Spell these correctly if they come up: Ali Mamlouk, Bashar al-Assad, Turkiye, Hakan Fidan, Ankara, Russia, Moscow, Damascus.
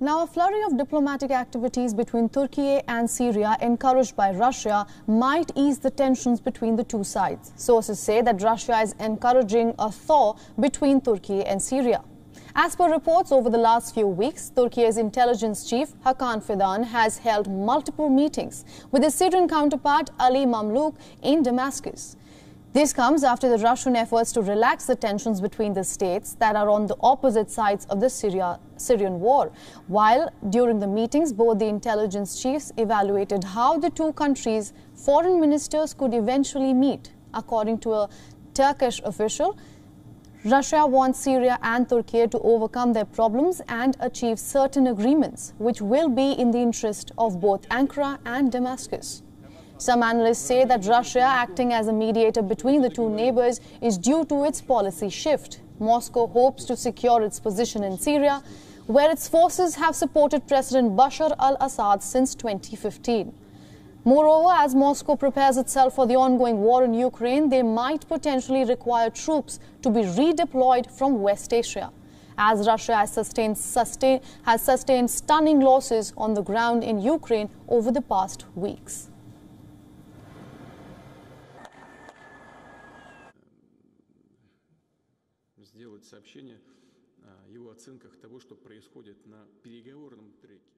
Now, a flurry of diplomatic activities between Turkey and Syria, encouraged by Russia, might ease the tensions between the two sides. Sources say that Russia is encouraging a thaw between Turkey and Syria. As per reports over the last few weeks, Turkey's intelligence chief Hakan Fidan has held multiple meetings with his Syrian counterpart Ali Mamlouk in Damascus. This comes after the Russian efforts to relax the tensions between the states that are on the opposite sides of the Syrian war. While during the meetings, both the intelligence chiefs evaluated how the two countries' foreign ministers could eventually meet. According to a Turkish official, Russia wants Syria and Turkey to overcome their problems and achieve certain agreements, which will be in the interest of both Ankara and Damascus. Some analysts say that Russia, acting as a mediator between the two neighbors, is due to its policy shift. Moscow hopes to secure its position in Syria, where its forces have supported President Bashar al-Assad since 2015. Moreover, as Moscow prepares itself for the ongoing war in Ukraine, they might potentially require troops to be redeployed from West Asia, as Russia has sustained stunning losses on the ground in Ukraine over the past weeks. Сделать сообщение о его оценках того, что происходит на переговорном треке.